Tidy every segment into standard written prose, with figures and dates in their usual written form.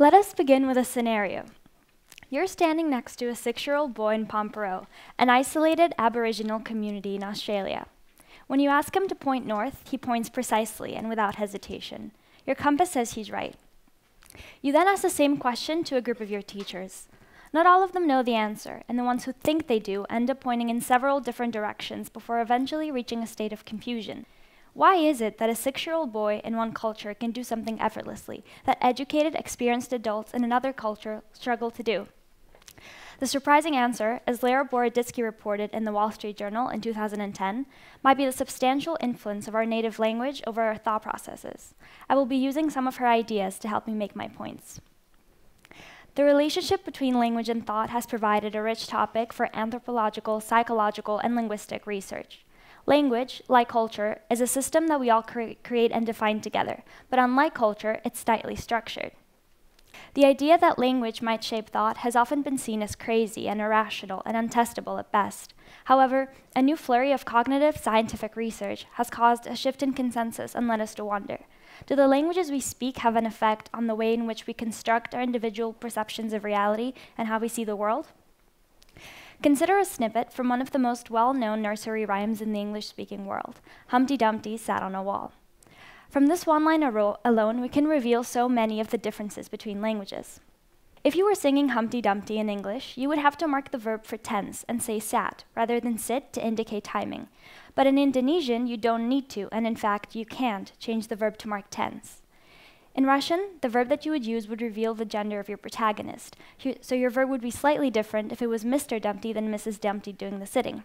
Let us begin with a scenario. You're standing next to a 6-year-old boy in Pormpuraaw, an isolated Aboriginal community in Australia. When you ask him to point north, he points precisely and without hesitation. Your compass says he's right. You then ask the same question to a group of your teachers. Not all of them know the answer, and the ones who think they do end up pointing in several different directions before eventually reaching a state of confusion. Why is it that a 6-year-old boy in one culture can do something effortlessly that educated, experienced adults in another culture struggle to do? The surprising answer, as Lera Boroditsky reported in the Wall Street Journal in 2010, might be the substantial influence of our native language over our thought processes. I will be using some of her ideas to help me make my points. The relationship between language and thought has provided a rich topic for anthropological, psychological, and linguistic research. Language, like culture, is a system that we all create and define together, but unlike culture, it's tightly structured. The idea that language might shape thought has often been seen as crazy and irrational and untestable at best. However, a new flurry of cognitive scientific research has caused a shift in consensus and led us to wonder, do the languages we speak have an effect on the way in which we construct our individual perceptions of reality and how we see the world? Consider a snippet from one of the most well-known nursery rhymes in the English-speaking world, Humpty Dumpty Sat on a Wall. From this one line alone, we can reveal so many of the differences between languages. If you were singing Humpty Dumpty in English, you would have to mark the verb for tense and say sat rather than sit to indicate timing. But in Indonesian, you don't need to, and in fact, you can't change the verb to mark tense. In Russian, the verb that you would use would reveal the gender of your protagonist, so your verb would be slightly different if it was Mr. Dumpty than Mrs. Dumpty doing the sitting.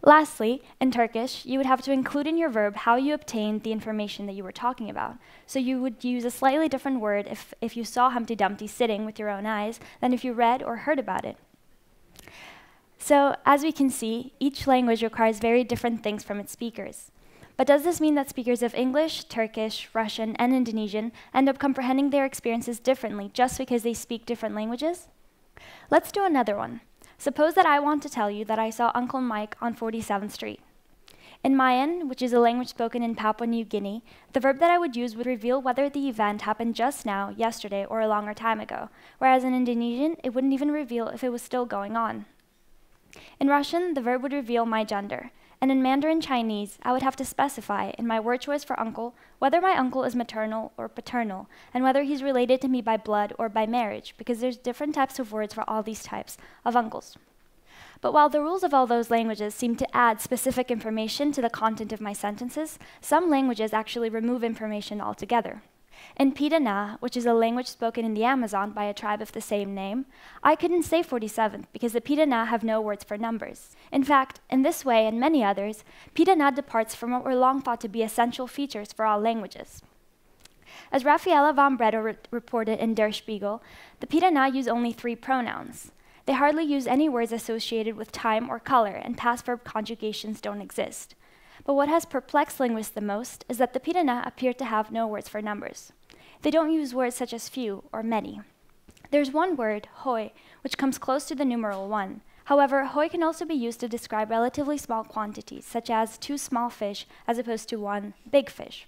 Lastly, in Turkish, you would have to include in your verb how you obtained the information that you were talking about. So you would use a slightly different word if you saw Humpty Dumpty sitting with your own eyes than if you read or heard about it. So, as we can see, each language requires very different things from its speakers. But does this mean that speakers of English, Turkish, Russian, and Indonesian end up comprehending their experiences differently just because they speak different languages? Let's do another one. Suppose that I want to tell you that I saw Uncle Mike on 47th Street. In Mian, which is a language spoken in Papua New Guinea, the verb that I would use would reveal whether the event happened just now, yesterday, or a longer time ago, whereas in Indonesian, it wouldn't even reveal if it was still going on. In Russian, the verb would reveal my gender, and in Mandarin Chinese, I would have to specify in my word choice for uncle whether my uncle is maternal or paternal, and whether he's related to me by blood or by marriage, because there's different types of words for all these types of uncles. But while the rules of all those languages seem to add specific information to the content of my sentences, some languages actually remove information altogether. In Pidana, which is a language spoken in the Amazon by a tribe of the same name, I couldn't say 47th because the Pidana have no words for numbers. In fact, in this way and many others, Pidana departs from what were long thought to be essential features for all languages. As Raffaella von Bredow reported in Der Spiegel, the Pidana use only 3 pronouns. They hardly use any words associated with time or color, and past verb conjugations don't exist. But what has perplexed linguists the most is that the Pidana appear to have no words for numbers. They don't use words such as few or many. There's one word, hoi, which comes close to the numeral 1. However, hoi can also be used to describe relatively small quantities, such as 2 small fish as opposed to 1 big fish.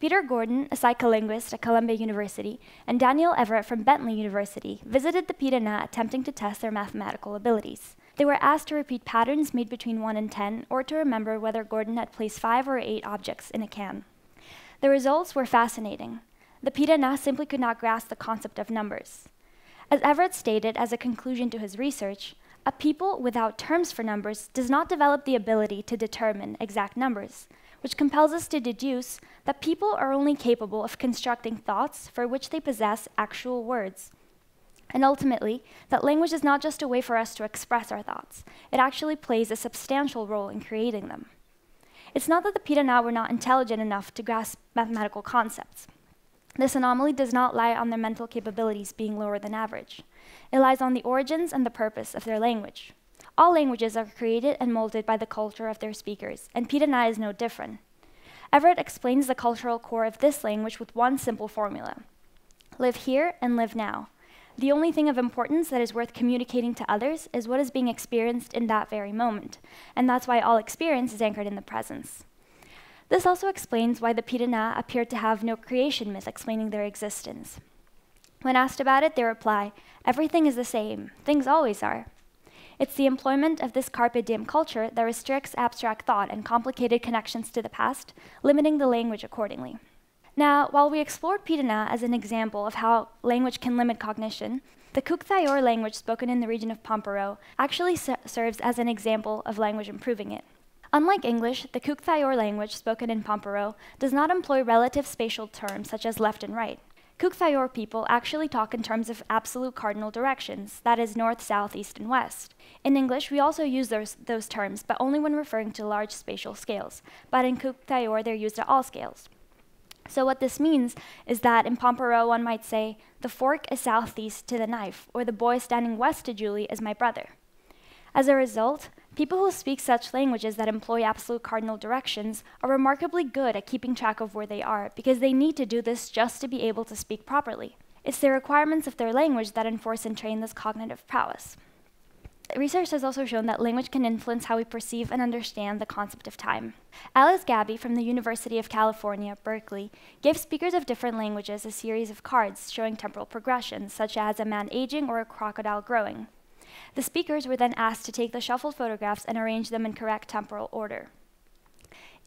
Peter Gordon, a psycholinguist at Columbia University, and Daniel Everett from Bentley University visited the Pidana attempting to test their mathematical abilities. They were asked to repeat patterns made between 1 and 10, or to remember whether Gordon had placed 5 or 8 objects in a can. The results were fascinating. The Pidana simply could not grasp the concept of numbers. As Everett stated as a conclusion to his research, a people without terms for numbers does not develop the ability to determine exact numbers, which compels us to deduce that people are only capable of constructing thoughts for which they possess actual words. And ultimately, that language is not just a way for us to express our thoughts. It actually plays a substantial role in creating them. It's not that the Pidana were not intelligent enough to grasp mathematical concepts. This anomaly does not lie on their mental capabilities being lower than average. It lies on the origins and the purpose of their language. All languages are created and molded by the culture of their speakers, and Pidana is no different. Everett explains the cultural core of this language with one simple formula: live here and live now. The only thing of importance that is worth communicating to others is what is being experienced in that very moment, and that's why all experience is anchored in the presence. This also explains why the Pidana appear to have no creation myth explaining their existence. When asked about it, they reply, "Everything is the same. Things always are." It's the employment of this carpe diem culture that restricts abstract thought and complicated connections to the past, limiting the language accordingly. Now, while we explored Pidana as an example of how language can limit cognition, the Kuuk Thaayorre language spoken in the region of Pormpuraaw actually serves as an example of language improving it. Unlike English, the Kuuk Thaayorre language spoken in Pormpuraaw does not employ relative spatial terms such as left and right. Kuuk Thaayorre people actually talk in terms of absolute cardinal directions, that is, north, south, east, and west. In English, we also use those terms, but only when referring to large spatial scales. But in Kuuk Thaayorre, they're used at all scales. So what this means is that in Pormpuraaw, one might say, "The fork is southeast to the knife," or "The boy standing west to Julie is my brother." As a result, people who speak such languages that employ absolute cardinal directions are remarkably good at keeping track of where they are, because they need to do this just to be able to speak properly. It's the requirements of their language that enforce and train this cognitive prowess. Research has also shown that language can influence how we perceive and understand the concept of time. Alice Gaby from the University of California, Berkeley, gave speakers of different languages a series of cards showing temporal progressions, such as a man aging or a crocodile growing. The speakers were then asked to take the shuffled photographs and arrange them in correct temporal order.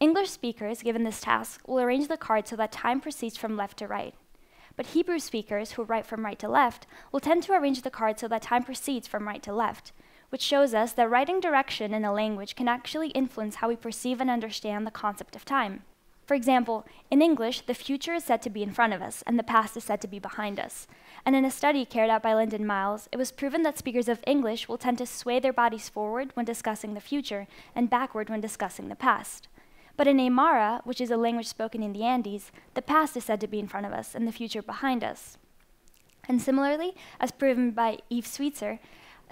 English speakers, given this task, will arrange the cards so that time proceeds from left to right. But Hebrew speakers, who write from right to left, will tend to arrange the cards so that time proceeds from right to left, which shows us that writing direction in a language can actually influence how we perceive and understand the concept of time. For example, in English, the future is said to be in front of us, and the past is said to be behind us. And in a study carried out by Linden Miles, it was proven that speakers of English will tend to sway their bodies forward when discussing the future and backward when discussing the past. But in Aymara, which is a language spoken in the Andes, the past is said to be in front of us and the future behind us. And similarly, as proven by Eve Sweetser,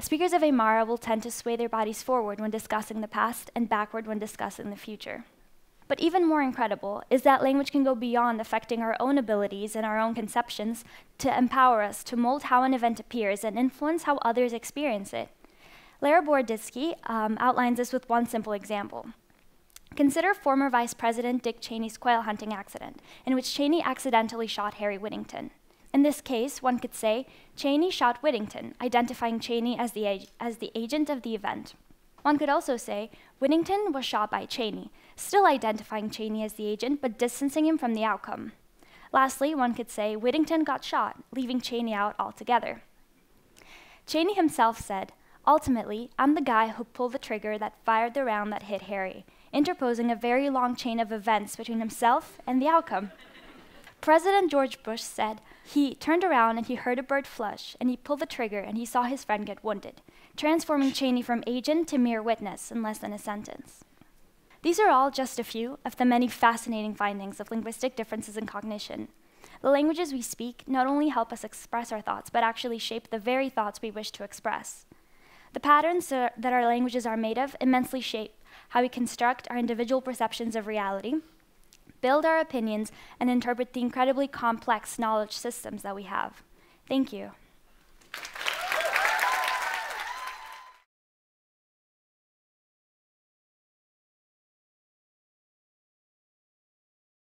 speakers of Aymara will tend to sway their bodies forward when discussing the past and backward when discussing the future. But even more incredible is that language can go beyond affecting our own abilities and our own conceptions to empower us to mold how an event appears and influence how others experience it. Lera Boroditsky outlines this with one simple example. Consider former Vice President Dick Cheney's quail hunting accident, in which Cheney accidentally shot Harry Whittington. In this case, one could say, Cheney shot Whittington, identifying Cheney as the agent of the event. One could also say, Whittington was shot by Cheney, still identifying Cheney as the agent, but distancing him from the outcome. Lastly, one could say, Whittington got shot, leaving Cheney out altogether. Cheney himself said, "Ultimately, I'm the guy who pulled the trigger that fired the round that hit Harry," interposing a very long chain of events between himself and the outcome. President George Bush said, "He turned around and he heard a bird flush, and he pulled the trigger and he saw his friend get wounded," transforming Cheney from agent to mere witness in less than a sentence. These are all just a few of the many fascinating findings of linguistic differences in cognition. The languages we speak not only help us express our thoughts, but actually shape the very thoughts we wish to express. The patterns that our languages are made of immensely shape how we construct our individual perceptions of reality, build our opinions, and interpret the incredibly complex knowledge systems that we have. Thank you.